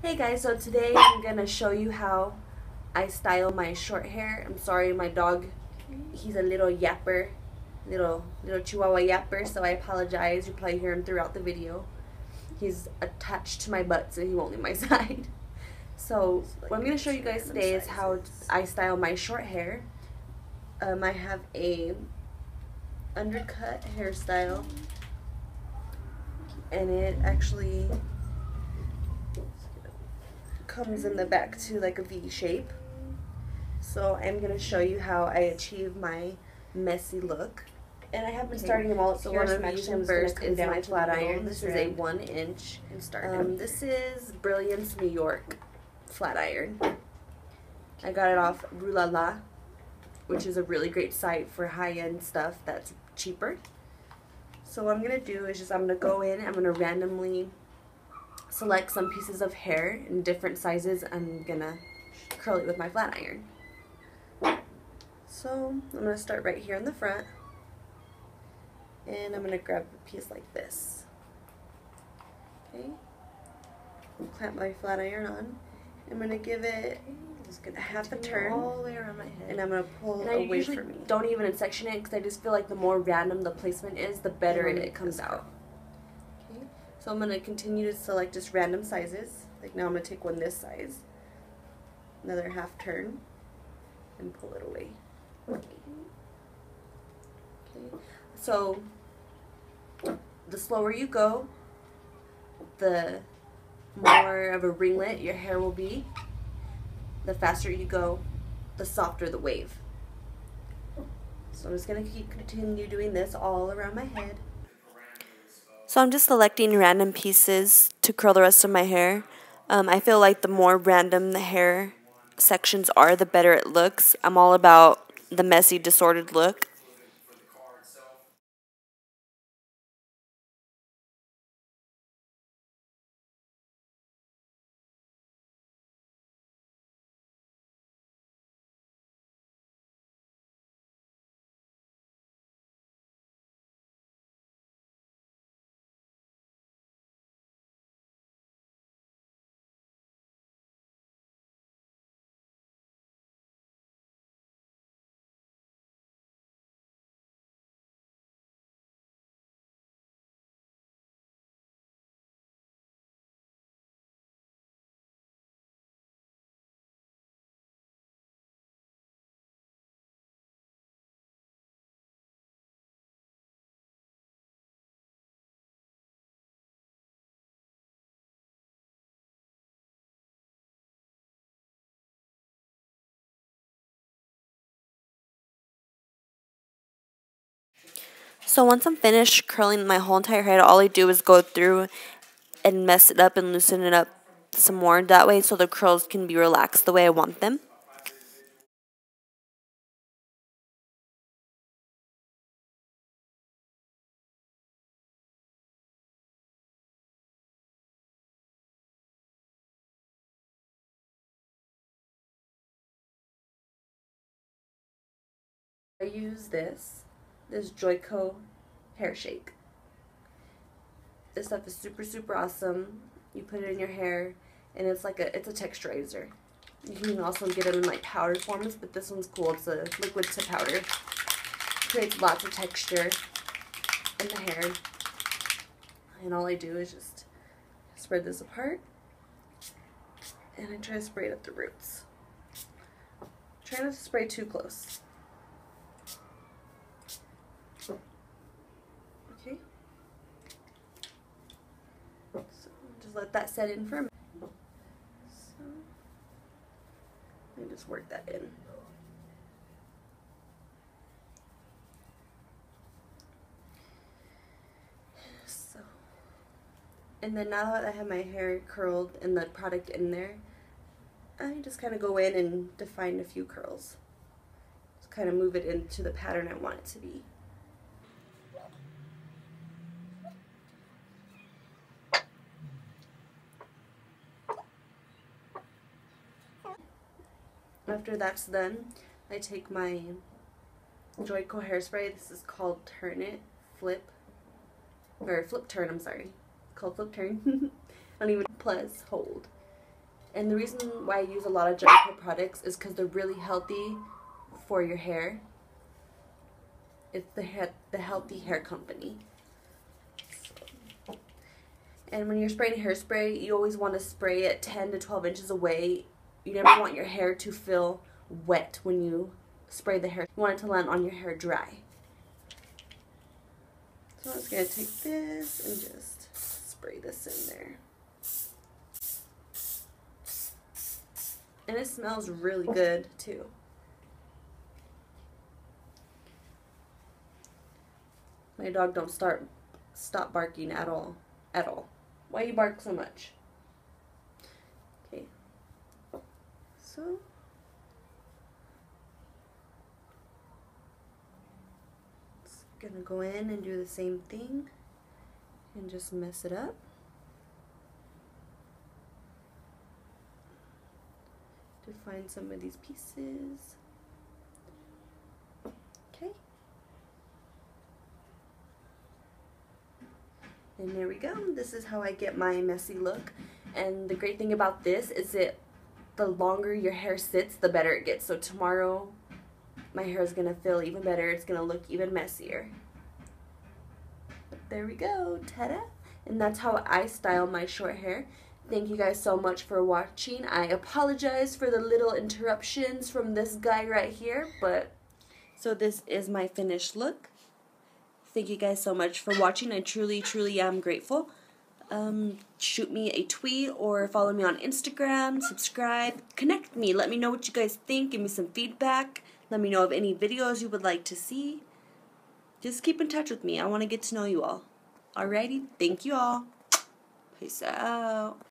Hey guys, so today I'm gonna show you how I style my short hair. I'm sorry, my dog, he's a little yapper, little chihuahua yapper, so I apologize. You'll probably hear him throughout the video. He's attached to my butt, so he won't leave my side. So what I'm gonna show you guys today is how I style my short hair. I have a undercut hairstyle, and it actually comes in the back to like a V shape. So I'm going to show you how I achieve my messy look. And I have been starting them all up. So what I'm using first is my flat iron. This is a 1 inch. This is Brilliance New York flat iron. I got it off Rue La La, which is a really great site for high-end stuff that's cheaper. So what I'm going to do is I'm going to go in, I'm going to randomly select some pieces of hair in different sizes. I'm going to curl it with my flat iron. So I'm going to start right here in the front, and I'm going to grab a piece like this. Okay, clamp my flat iron on. I'm going to give it half a turn all the way around my head, and I'm going to pull away from me. Don't even section it, because I just feel like the more random the placement is, the better it comes out. Okay, so I'm going to continue to select just random sizes. Like now I'm going to take one this size, another half turn, and pull it away. Okay, so the slower you go, the more of a ringlet your hair will be. The faster you go, the softer the wave. So I'm just going to continue doing this all around my head. So I'm just selecting random pieces to curl the rest of my hair. I feel like the more random the hair sections are, the better it looks. I'm all about the messy, disordered look. So once I'm finished curling my whole entire head, all I do is go through and mess it up and loosen it up some more that way, so the curls can be relaxed the way I want them. I use this Joico hair shake. This stuff is super awesome. You put it in your hair, and it's like it's a texturizer. You can also get it in like powder forms, but this one's cool. It's a liquid to powder. Creates lots of texture in the hair. And all I do is just spread this apart, and I try to spray it at the roots. Try not to spray too close. Let that set in for a minute. So, and just work that in. So, and then now that I have my hair curled and the product in there, I just kind of go in and define a few curls. Just kind of move it into the pattern I want it to be. After that's done, I take my Joico hairspray. This is called Flip Turn. I don't even plus hold. And the reason why I use a lot of Joico products is because they're really healthy for your hair. It's the Healthy Hair Company. And when you're spraying hairspray, you always want to spray it 10 to 12 inches away. You never want your hair to feel wet when you spray the hair. You want it to land on your hair dry. So I'm just going to take this and just spray this in there. And it smells really good too. My dog don't stop barking at all. Why you bark so much? Okay. So it's gonna go in and do the same thing and just mess it up. Find some of these pieces. Okay. And there we go. This is how I get my messy look. And the great thing about this is the longer your hair sits, the better it gets. So tomorrow my hair is going to feel even better. It's going to look even messier. But there we go. Ta-da. And that's how I style my short hair. Thank you guys so much for watching. I apologize for the little interruptions from this guy right here, but so this is my finished look. Thank you guys so much for watching. I truly am grateful. Shoot me a tweet or follow me on Instagram, subscribe, connect me. Let me know what you guys think, give me some feedback. Let me know of any videos you would like to see. Just keep in touch with me. I want to get to know you all. Alrighty, thank you all. Peace out.